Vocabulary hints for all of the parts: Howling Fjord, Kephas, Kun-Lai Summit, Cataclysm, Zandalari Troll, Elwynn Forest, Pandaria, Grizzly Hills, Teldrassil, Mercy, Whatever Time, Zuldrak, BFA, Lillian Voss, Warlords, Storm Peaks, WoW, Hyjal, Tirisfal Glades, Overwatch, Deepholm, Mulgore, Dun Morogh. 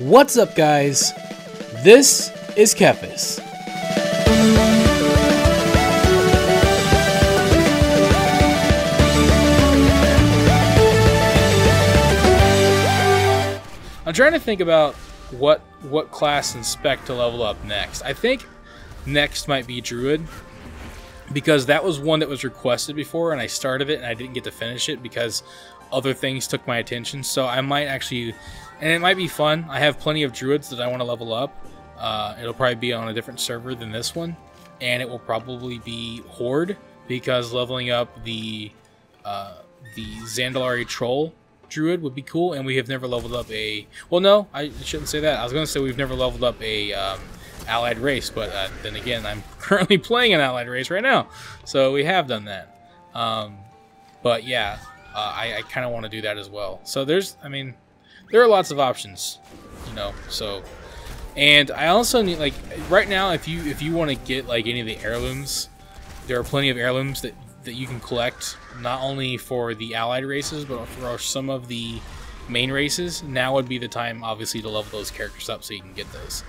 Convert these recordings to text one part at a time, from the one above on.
What's up, guys? This is Kephas. I'm trying to think about what class and spec to level up next. I think next might be Druid, because that was one that was requested before, and I started it and I didn't get to finish it because other things took my attention. So I might actually, and it might be fun. I have plenty of druids that I want to level up. It'll probably be on a different server than this one, and it will probably be Horde, because leveling up the Zandalari Troll druid would be cool. And we have never leveled up a, well, no, I shouldn't say that. I was going to say we've never leveled up a allied race, but then again, I'm currently playing an allied race right now, so we have done that. But yeah, I kind of want to do that as well. So there's, I mean, there are lots of options, you know. So, and I also need, like, right now, if you want to get like any of the heirlooms, there are plenty of heirlooms that you can collect, not only for the allied races but for some of the main races. Now would be the time, obviously, to level those characters up so you can get those.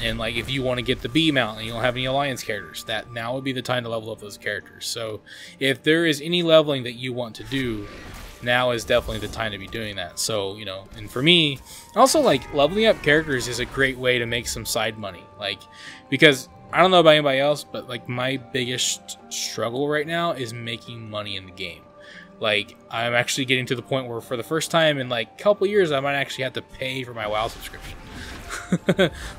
And like, if you want to get the B mount and you don't have any alliance characters, that now would be the time to level up those characters. So if there is any leveling that you want to do, now is definitely the time to be doing that. So, you know, and for me also, like, leveling up characters is a great way to make some side money, like, because I don't know about anybody else, but like, my biggest struggle right now is making money in the game. Like, I'm actually getting to the point where for the first time in like a couple years, I might actually have to pay for my WoW subscription.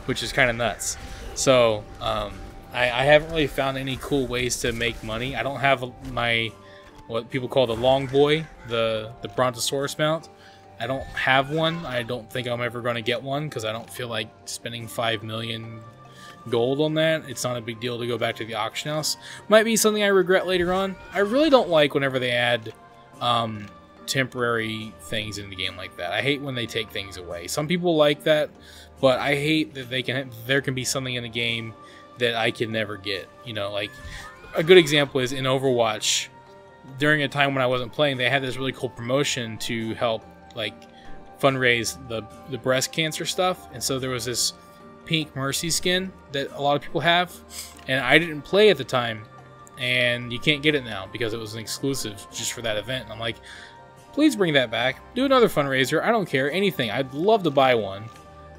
Which is kind of nuts. So I haven't really found any cool ways to make money. I don't have my, what people call the long boy, the Brontosaurus mount. I don't have one. I don't think I'm ever going to get one, because I don't feel like spending 5 million gold on that. It's not a big deal to go back to the auction house. Might be something I regret later on. I really don't like whenever they add temporary things in the game like that. I hate when they take things away. Some people like that, but I hate that there can be something in the game that I can never get, you know. Like, a good example is in Overwatch. During a time when I wasn't playing, they had this really cool promotion to help, like, fundraise the breast cancer stuff. And so there was this pink Mercy skin that a lot of people have, and I didn't play at the time, and you can't get it now because it was an exclusive just for that event. And I'm like, please bring that back. Do another fundraiser. I don't care, anything. I'd love to buy one,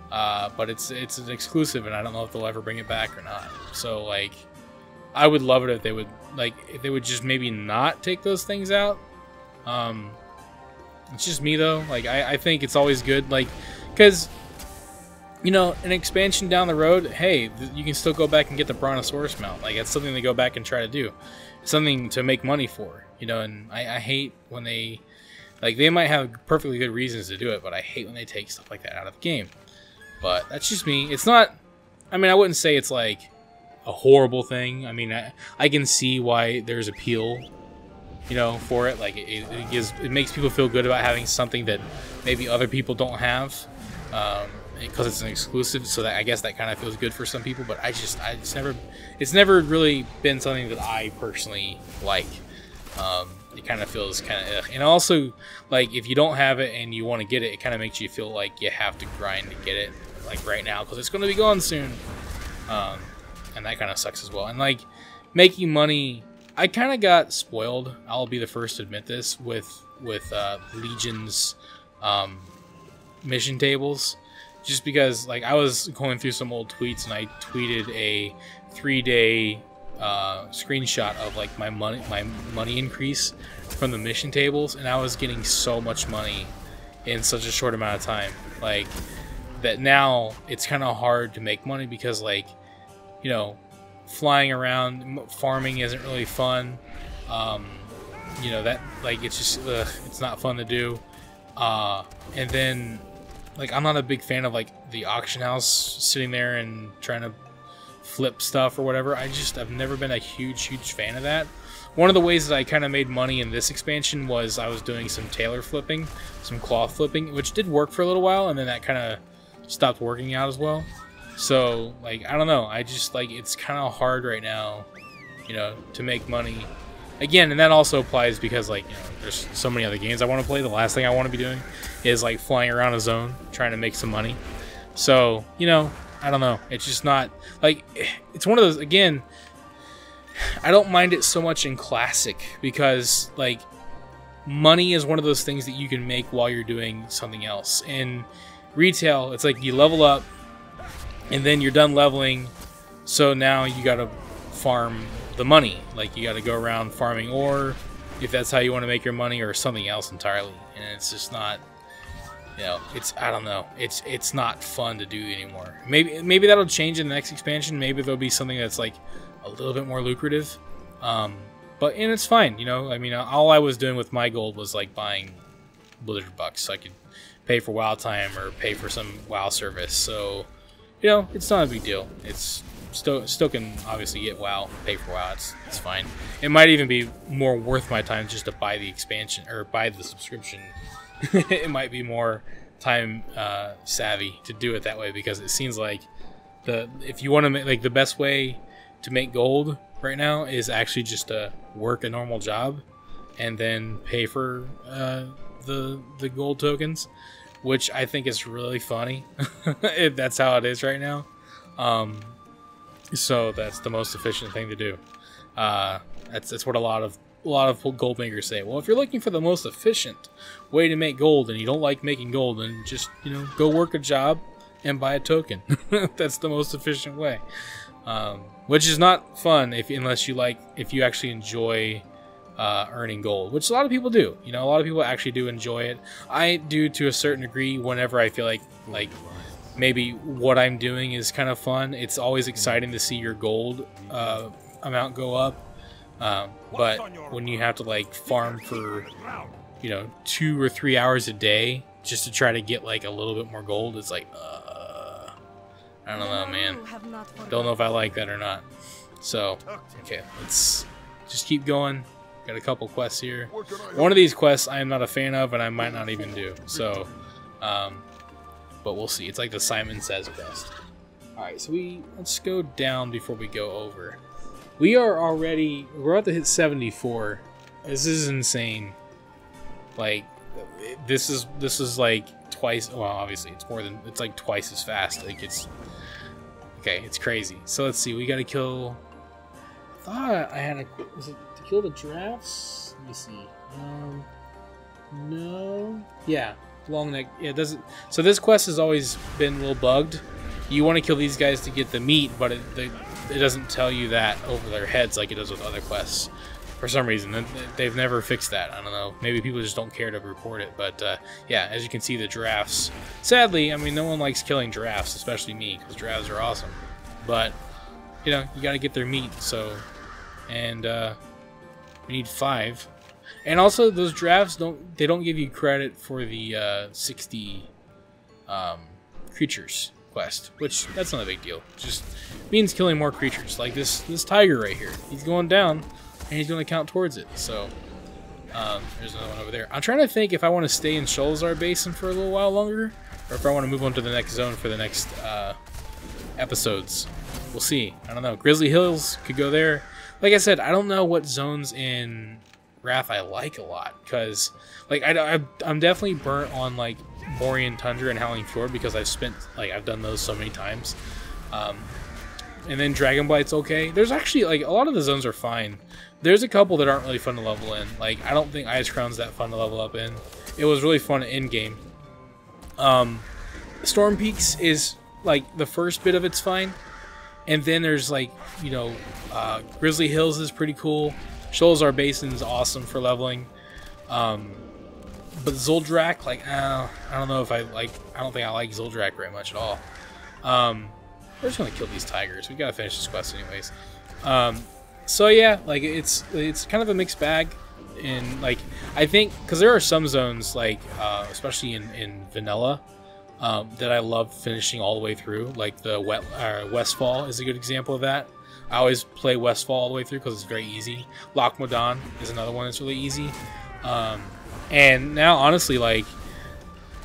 but it's an exclusive, and I don't know if they'll ever bring it back or not. So, like, I would love it if they would, like, if they would just maybe not take those things out. It's just me, though. Like, I think it's always good, like, because, you know, an expansion down the road, hey, you can still go back and get the Brontosaurus mount. Like, that's something they go back and try to do. It's something to make money for, you know. And I hate when they, like, they might have perfectly good reasons to do it, but I hate when they take stuff like that out of the game. But that's just me. It's not, I mean, I wouldn't say it's, like, a horrible thing. I mean, I can see why there's appeal, you know, for it. Like, it makes people feel good about having something that maybe other people don't have, because it's an exclusive. So that, I guess, that kind of feels good for some people. But I just never, it's never really been something that I personally like. It kind of feels kind of ugh. And also, like, if you don't have it and you want to get it, it kind of makes you feel like you have to grind to get it, like, right now, because it's going to be gone soon. And that kind of sucks as well. And, like, making money, I kind of got spoiled, I'll be the first to admit this, with Legion's mission tables, just because, like, I was going through some old tweets, and I tweeted a 3-day screenshot of, like, my money increase from the mission tables, and I was getting so much money in such a short amount of time, like, that now it's kind of hard to make money, because, like, you know, flying around farming isn't really fun. You know, that, like, it's just it's not fun to do. And then, like, I'm not a big fan of, like, the auction house, sitting there and trying to flip stuff or whatever. I've never been a huge fan of that. One of the ways that I kind of made money in this expansion was I was doing some tailor flipping, some cloth flipping, which did work for a little while, and then that kind of stopped working out as well. So, like, I don't know, I just, like, it's kind of hard right now, you know, to make money Again, and that also applies because, like, you know, there's so many other games I want to play. The last thing I want to be doing is, like, flying around a zone trying to make some money. So, you know, I don't know. It's just not, like, it's one of those, again, I don't mind it so much in Classic because, like, money is one of those things that you can make while you're doing something else. In Retail, it's like you level up and then you're done leveling, so now you gotta farm the money. Like, you gotta go around farming ore if that's how you want to make your money, or something else entirely. And it's just not, you know, it's, I don't know, it's not fun to do anymore. Maybe that'll change in the next expansion. Maybe there'll be something that's like a little bit more lucrative, and it's fine, you know. I mean, all I was doing with my gold was like buying Blizzard bucks so I could pay for WoW time or pay for some WoW service. So, you know, it's not a big deal. It's still can obviously get WoW, pay for WoW. It's fine. It might even be more worth my time just to buy the expansion or buy the subscription. It might be more time savvy to do it that way, because it seems like if you want to make, like, the best way to make gold right now is actually just to work a normal job and then pay for the gold tokens, which I think is really funny if that's how it is right now. So that's the most efficient thing to do. That's what a lot of gold makers say. Well, if you're looking for the most efficient way to make gold and you don't like making gold, then just, you know, go work a job and buy a token. That's the most efficient way. Which is not fun unless you actually enjoy earning gold, which a lot of people do. You know, a lot of people actually do enjoy it. I do to a certain degree. Whenever I feel like maybe what I'm doing is kind of fun, it's always exciting to see your gold amount go up. But when you have to, like, farm for, you know, 2 or 3 hours a day just to try to get, like, a little bit more gold, it's like, I don't know, man. Don't know if I like that or not. So, okay, let's just keep going. Got a couple quests here. One of these quests I am not a fan of, and I might not even do. So, but we'll see. It's like the Simon Says quest. All right, so let's go down before we go over. We are we're about to hit 74. This is insane. Like, this is like twice. Well, obviously it's more than, it's like twice as fast. Like, it's okay. It's crazy. So let's see. We got to kill. I thought I had a. Was it to kill the giraffes? Let me see. No. Yeah. Long neck. Yeah. It doesn't. So this quest has always been a little bugged. You want to kill these guys to get the meat, but it doesn't tell you that over their heads like it does with other quests. For some reason, they've never fixed that. I don't know. Maybe people just don't care to report it. But yeah, as you can see, the giraffes. Sadly, I mean, no one likes killing giraffes, especially me, because giraffes are awesome. But you know, you gotta get their meat. So, and we need 5. And also, those giraffes don't give you credit for the 60 creatures quest, which that's not a big deal. Just means killing more creatures. Like this tiger right here. He's going down. And he's going to count towards it. So, there's another one over there. I'm trying to think if I want to stay in Sholazar Basin for a little while longer, or if I want to move on to the next zone for the next episodes. We'll see. I don't know. Grizzly Hills could go there. Like I said, I don't know what zones in Wrath I like a lot, because, like, I'm definitely burnt on, like, Borean Tundra and Howling Fjord, because I've done those so many times. And then Dragonblight's okay. There's actually, like, a lot of the zones are fine. There's a couple that aren't really fun to level in. Like, I don't think Ice Crown's that fun to level up in. It was really fun in game. Storm Peaks is, like, the first bit of it's fine. And then there's, like, you know, Grizzly Hills is pretty cool. Sholazar Basin's awesome for leveling. But Zuldrak, like, I don't know if I like... I don't think I like Zuldrak very much at all. We're just gonna kill these tigers. We gotta finish this quest anyways. So yeah, like it's kind of a mixed bag, and like I think because there are some zones like especially in vanilla that I love finishing all the way through. Like the Westfall is a good example of that. I always play Westfall all the way through because it's very easy. Loch Modan is another one that's really easy. And now honestly, like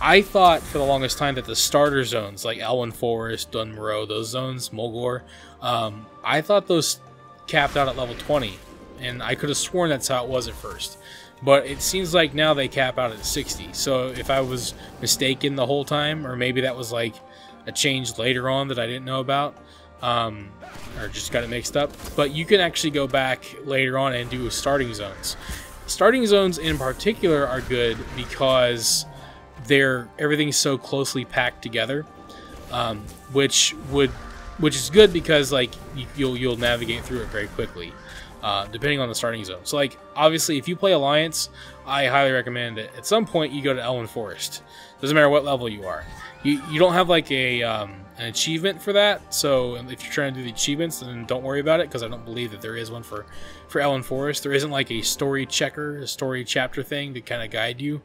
I thought for the longest time that the starter zones like Elwynn Forest, Dun Morogh, those zones, Mulgore, I thought those capped out at level 20, and I could have sworn that's how it was at first. But it seems like now they cap out at 60, so if I was mistaken the whole time, or maybe that was like a change later on that I didn't know about, or just got it mixed up, but you can actually go back later on and do starting zones. Starting zones in particular are good because everything's so closely packed together, which is good because like you'll navigate through it very quickly, depending on the starting zone. So like obviously if you play Alliance, I highly recommend that at some point you go to Elwynn Forest. Doesn't matter what level you are. You don't have like a an achievement for that, so if you're trying to do the achievements, then don't worry about it, because I don't believe that there is one for Elwynn Forest. There isn't like a story checker, a story chapter thing to kind of guide you,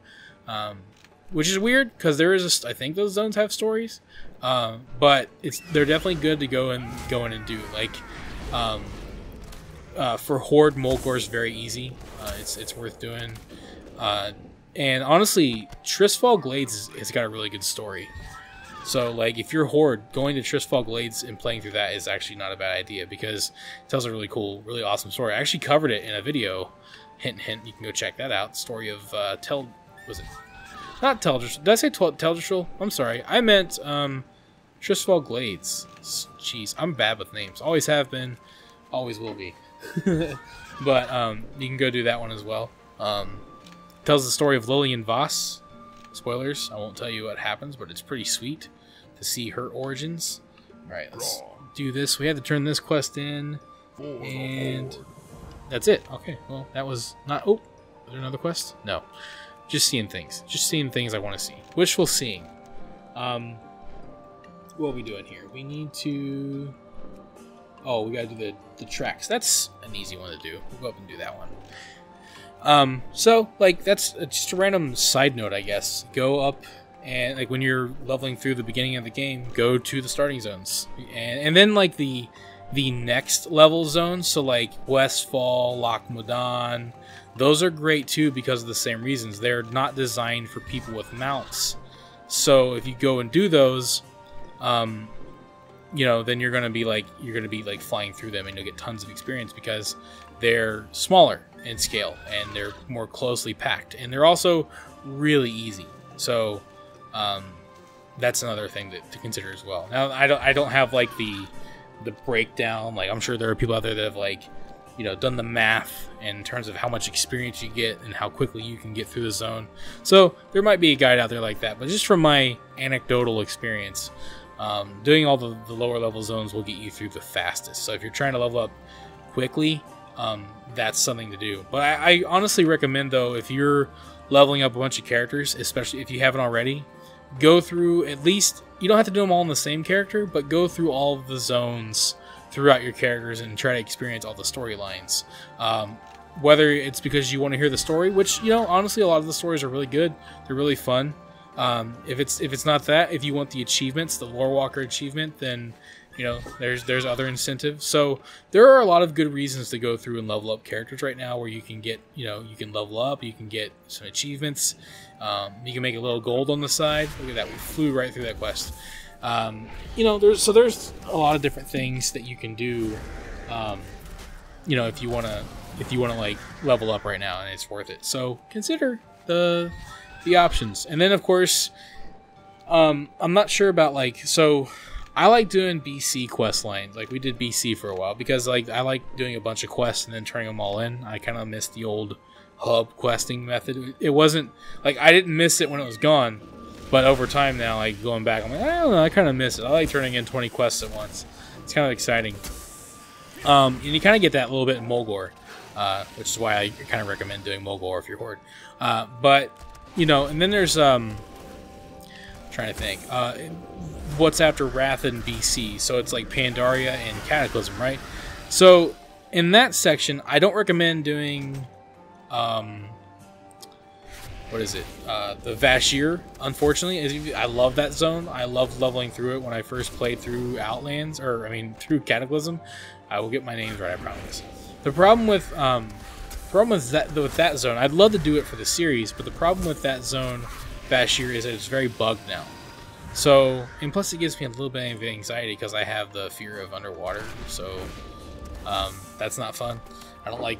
which is weird because there is I think those zones have stories, but they're definitely good to go in and do. Like for Horde, Mulgore is very easy. It's worth doing, and honestly, Tirisfal Glades has got a really good story. So, like, if you're Horde, going to Tirisfal Glades and playing through that is actually not a bad idea, because it tells a really cool, really awesome story. I actually covered it in a video. Hint, hint. You can go check that out. Story of was it? Not Teldrassil. Did I say Teldrassil? I'm sorry. I meant Tirisfal Glades. Jeez, I'm bad with names. Always have been. Always will be. But you can go do that one as well. Tells the story of Lillian Voss. Spoilers, I won't tell you what happens, but it's pretty sweet to see her origins. Alright, let's do this. We had to turn this quest in, and that's it. Okay, well, that was not... Oh, was there another quest? No. Just seeing things. Just seeing things I want to see. Wishful seeing. What are we doing here? We need to... Oh, we gotta do the tracks. That's an easy one to do. We'll go up and do that one. So like that's just a random side note, I guess. Go up and like when you're leveling through the beginning of the game, go to the starting zones and then like the next level zones. So like Westfall, Loch Modan, those are great too because of the same reasons. They're not designed for people with mounts. So if you go and do those, you know, then you're gonna be like flying through them and you'll get tons of experience because they're smaller in scale and they're more closely packed and they're also really easy. So that's another thing to consider as well. Now I don't have like the breakdown. Like I'm sure there are people out there that have like, you know, done the math in terms of how much experience you get and how quickly you can get through the zone. So there might be a guide out there like that, but just from my anecdotal experience, doing all the lower level zones will get you through the fastest. So if you're trying to level up quickly, that's something to do. But I honestly recommend, though, if you're leveling up a bunch of characters, especially if you haven't already, go through at least, you don't have to do them all in the same character, but go through all of the zones throughout your characters and try to experience all the storylines. Whether it's because you want to hear the story, which, you know, honestly, a lot of the stories are really good. They're really fun. If it's not that, if you want the achievements, the Lore Walker achievement, then... You know, there's other incentives. So there are a lot of good reasons to go through and level up characters right now, where you can get, you know, you can level up, you can get some achievements, you can make a little gold on the side. Look at that, we flew right through that quest. You know, there's a lot of different things that you can do. You know, if you wanna like level up right now, and it's worth it. So consider the options, and then of course, I'm not sure about like so. I like doing BC quest lines. Like we did BC for a while because like I like doing a bunch of quests and then turning them all in. I kind of missed the old hub questing method. It wasn't like I didn't miss it when it was gone, but over time now, like going back, I'm like, I don't know, I kind of miss it. I like turning in 20 quests at once. It's kind of exciting. And you kind of get that a little bit in Mulgore, which is why I kind of recommend doing Mulgore if you're Horde. But you know, and then there's I'm trying to think. What's after Wrath and BC, so it's like Pandaria and Cataclysm, right? So in that section, I don't recommend doing what is it? The Vashj'ir, unfortunately. I love that zone. I loved leveling through it when I first played through Outlands, or I mean through Cataclysm. I will get my names right, I promise. The problem with that zone, I'd love to do it for the series, but the problem with that zone, Vashj'ir, is that it's very bugged now. So, and plus it gives me a little bit of anxiety because I have the fear of underwater, so that's not fun. I don't like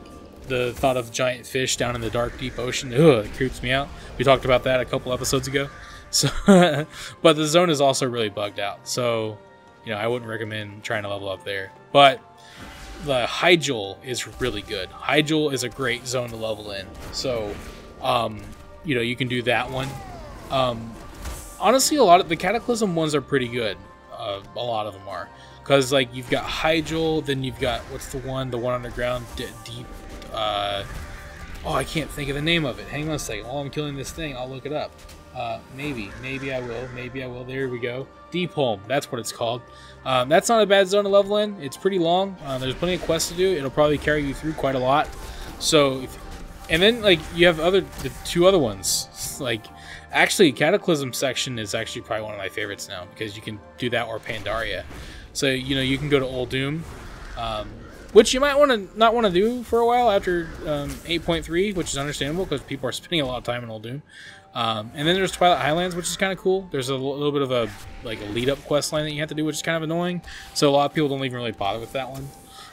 the thought of giant fish down in the dark, deep ocean, ugh, it creeps me out. We talked about that a couple episodes ago. So, but the zone is also really bugged out. So, you know, I wouldn't recommend trying to level up there. But the Hyjal is really good. Hyjal is a great zone to level in. So, you know, you can do that one. Honestly, a lot of the Cataclysm ones are pretty good. A lot of them are. Because, like, you've got Hyjal, then you've got, what's the one underground, deep, oh, I can't think of the name of it. Hang on a second. While I'm killing this thing, I'll look it up. Maybe I will. There we go. Deepholm, that's what it's called. That's not a bad zone to level in. It's pretty long. There's plenty of quests to do. It'll probably carry you through quite a lot. So, if, and then, like, you have the two other ones, like, actually, Cataclysm section is actually probably one of my favorites now, because you can do that or Pandaria. So, you know, you can go to Old Doom, which you might want to not want to do for a while after 8.3, which is understandable because people are spending a lot of time in Old Doom. And then there's Twilight Highlands, which is kind of cool. There's a little bit of a like a lead-up quest line that you have to do, which is kind of annoying. So a lot of people don't even really bother with that one.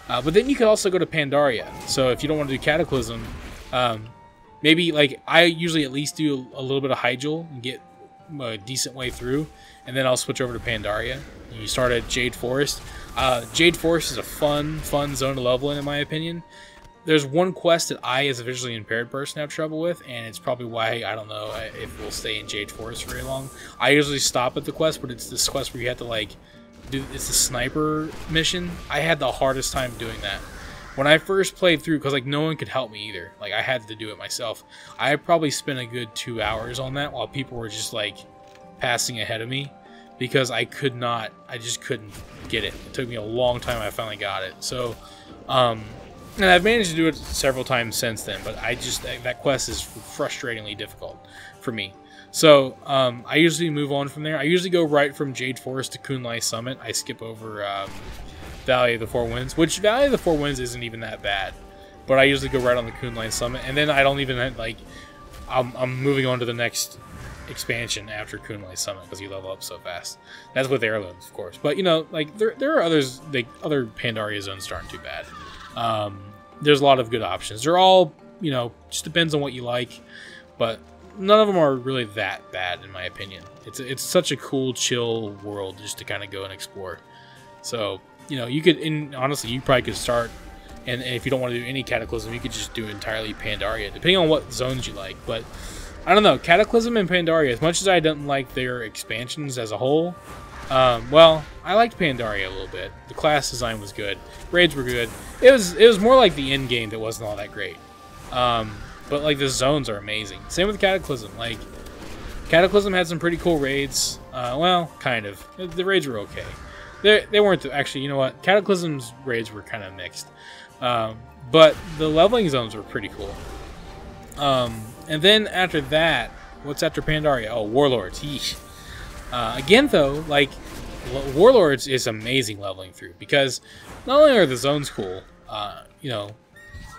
But then you could also go to Pandaria. So if you don't want to do Cataclysm, maybe like I usually at least do a little bit of Hyjal and get a decent way through, and then I'll switch over to Pandaria. You start at Jade Forest. Jade Forest is a fun zone to level in my opinion. There's one quest that I, as a visually impaired person, have trouble with, and it's probably why I don't know if we'll stay in Jade Forest for very long. I usually stop at the quest, but it's this quest where you have to like do it's a sniper mission. I had the hardest time doing that when I first played through, because like no one could help me either. Like I had to do it myself. I probably spent a good 2 hours on that while people were just like passing ahead of me because I just couldn't get it. It took me a long time. I finally got it. So, and I've managed to do it several times since then, but I just, that quest is frustratingly difficult for me. So I usually move on from there. I usually go right from Jade Forest to Kun-Lai Summit. I skip over Valley of the Four Winds, which Valley of the Four Winds isn't even that bad, but I usually go right on the Kun-Lai Summit, and then I don't even like. I'm moving on to the next expansion after Kun-Lai Summit because you level up so fast. That's with heirlooms, of course, but you know, like there are others. Like other Pandaria zones aren't too bad. There's a lot of good options. They're all, you know, just depends on what you like, but none of them are really that bad in my opinion. It's such a cool, chill world just to kind of go and explore. So. You know, you could, and honestly, you probably could start, and if you don't want to do any Cataclysm, you could just do entirely Pandaria, depending on what zones you like. But I don't know, Cataclysm and Pandaria, as much as I didn't like their expansions as a whole, well, I liked Pandaria a little bit. The class design was good, raids were good. It was more like the end game that wasn't all that great. But like the zones are amazing. Same with Cataclysm. Like Cataclysm had some pretty cool raids. Well, kind of. The raids were okay. They weren't actually, you know what? Cataclysm's raids were kind of mixed, but the leveling zones were pretty cool. And then after that, what's after Pandaria? Oh, Warlords. Again, though, like Warlords is amazing leveling through because not only are the zones cool, you know,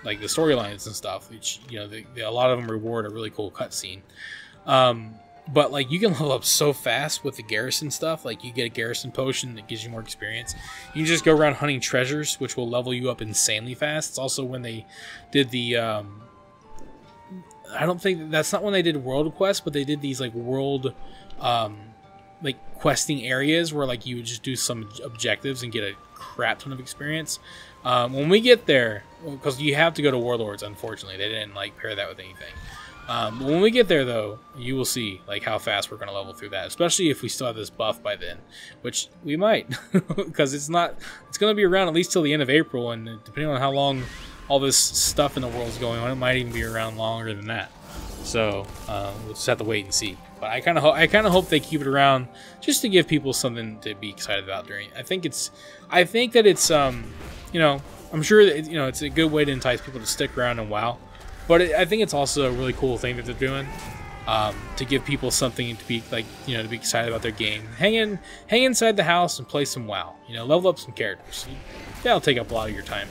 like the storylines and stuff, which you know, a lot of them reward a really cool cutscene. But like you can level up so fast with the garrison stuff. Like you get a garrison potion that gives you more experience. You can just go around hunting treasures, which will level you up insanely fast. It's also when they did the I don't think that's not when they did world quests, but they did these like world like questing areas where like you would just do some objectives and get a crap ton of experience. When we get there, because you have to go to Warlords, unfortunately, they didn't like pair that with anything. When we get there, though, you will see like how fast we're going to level through that, especially if we still have this buff by then, which we might, because it's going to be around at least till the end of April, and depending on how long all this stuff in the world is going on, it might even be around longer than that. So we'll just have to wait and see. But I kind of hope they keep it around just to give people something to be excited about during. I think that it's you know, I'm sure that you know it's a good way to entice people to stick around and WoW. But I think it's also a really cool thing that they're doing to give people something to be like, you know, to be excited about their game. Hang inside the house and play some WoW. You know, level up some characters. That'll take up a lot of your time.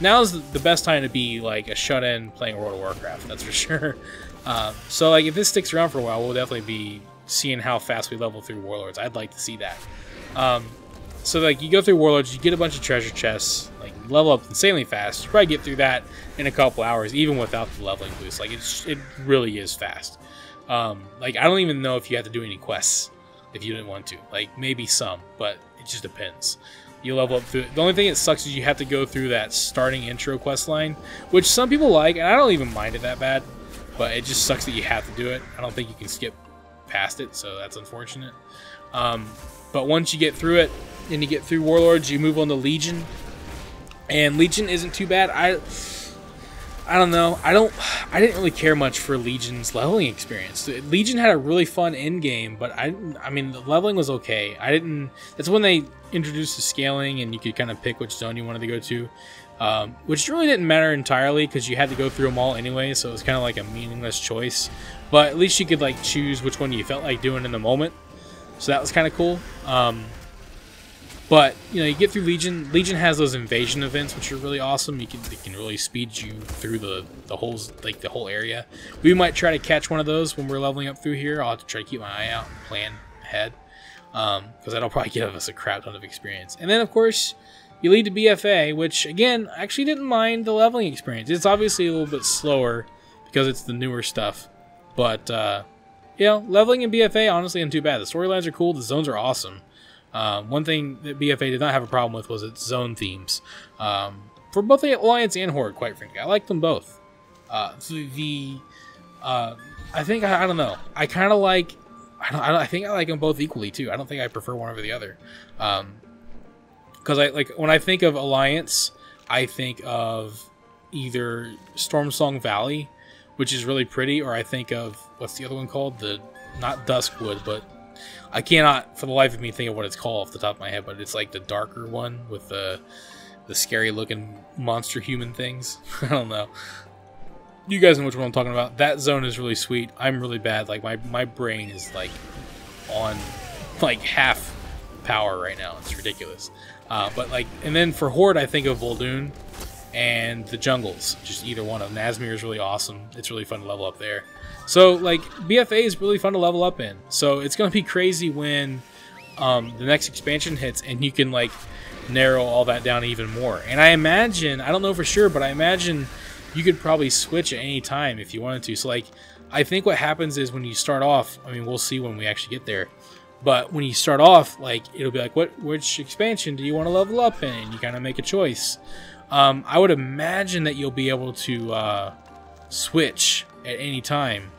Now's the best time to be like a shut-in playing World of Warcraft. That's for sure. So like, if this sticks around for a while, we'll definitely be seeing how fast we level through Warlords. I'd like to see that. So like you go through Warlords, you get a bunch of treasure chests, like level up insanely fast. You probably get through that in a couple hours, even without the leveling boost. Like it really is fast. Like I don't even know if you have to do any quests if you didn't want to. Like maybe some, but it just depends. You level up through it. The only thing that sucks is you have to go through that starting intro quest line, which some people like, and I don't even mind it that bad, but it just sucks that you have to do it. I don't think you can skip past it, so that's unfortunate. But once you get through it, and you get through Warlords, you move on to Legion, and Legion isn't too bad. I don't know. I didn't really care much for Legion's leveling experience. Legion had a really fun end game, but I mean, the leveling was okay. That's when they introduced the scaling, and you could kind of pick which zone you wanted to go to, which really didn't matter entirely because you had to go through them all anyway. So it was kind of like a meaningless choice. But at least you could like choose which one you felt like doing in the moment. So that was kind of cool. But you know, you get through Legion. Legion has those invasion events, which are really awesome. They can really speed you through the whole area. We might try to catch one of those when we're leveling up through here. I'll have to try to keep my eye out and plan ahead, because that'll probably give us a crap ton of experience. And then of course you lead to BFA, which again, I actually didn't mind the leveling experience. It's obviously a little bit slower because it's the newer stuff, but you know, leveling in BFA honestly isn't too bad. The storylines are cool. The zones are awesome. One thing that BFA did not have a problem with was its zone themes. For both the Alliance and Horde, quite frankly. I liked them both. I don't know. I kind of like... I think I like them both equally, too. I don't think I prefer one over the other. Because when I think of Alliance, I think of either Stormsong Valley, which is really pretty, or I think of... What's the other one called? Not Duskwood, but... I cannot, for the life of me, think of what it's called off the top of my head, but it's like the darker one with the scary-looking monster human things. I don't know. You guys know which one I'm talking about. That zone is really sweet. I'm really bad. Like my brain is like on like half power right now. It's ridiculous. But like, and then for Horde, I think of Vol'Dun and the jungles. Just either one of them. Nazmir is really awesome. It's really fun to level up there. So, like, BFA is really fun to level up in. So, it's going to be crazy when the next expansion hits and you can, like, narrow all that down even more. And I imagine, I don't know for sure, but I imagine you could probably switch at any time if you wanted to. So, like, I think what happens is when you start off, I mean, we'll see when we actually get there. But when you start off, like, it'll be like, which expansion do you want to level up in? And you kind of make a choice. I would imagine that you'll be able to switch at any time.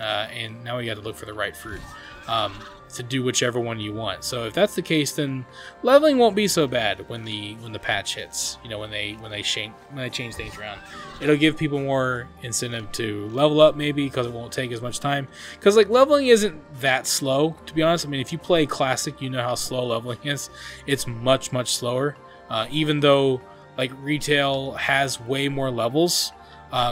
And now we got to look for the right fruit to do whichever one you want. So if that's the case, then leveling won't be so bad when the patch hits. You know, when they change things around, it'll give people more incentive to level up maybe because it won't take as much time. Because like leveling isn't that slow, to be honest. I mean, if you play classic, you know how slow leveling is. It's much slower. Even though like retail has way more levels,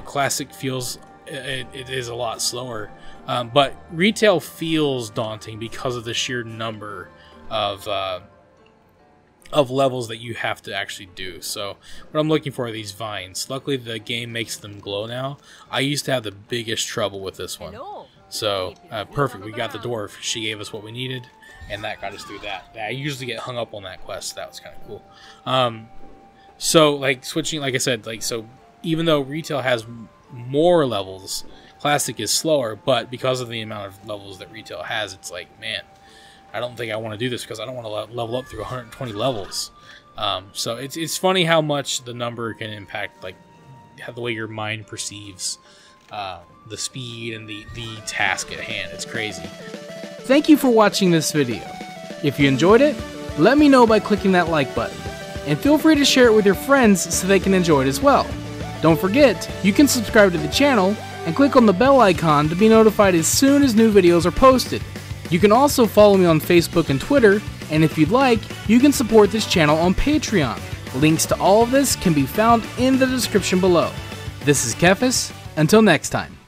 classic feels. It is a lot slower, but retail feels daunting because of the sheer number of levels that you have to actually do. So what I'm looking for are these vines. Luckily, the game makes them glow now. I used to have the biggest trouble with this one. So perfect. We got the dwarf. She gave us what we needed, and that got us through that. I usually get hung up on that quest. That was kind of cool. So like switching, like I said, like so even though retail has more levels, classic is slower, but because of the amount of levels that retail has, it's like, man, I don't think I want to do this because I don't want to level up through 120 levels. So it's funny how much the number can impact like how the way your mind perceives the speed and the task at hand. It's crazy. Thank you for watching this video. If you enjoyed it, let me know by clicking that like button, and feel free to share it with your friends so they can enjoy it as well. Don't forget, you can subscribe to the channel and click on the bell icon to be notified as soon as new videos are posted. You can also follow me on Facebook and Twitter, and if you'd like, you can support this channel on Patreon. Links to all of this can be found in the description below. This is Kephas, until next time.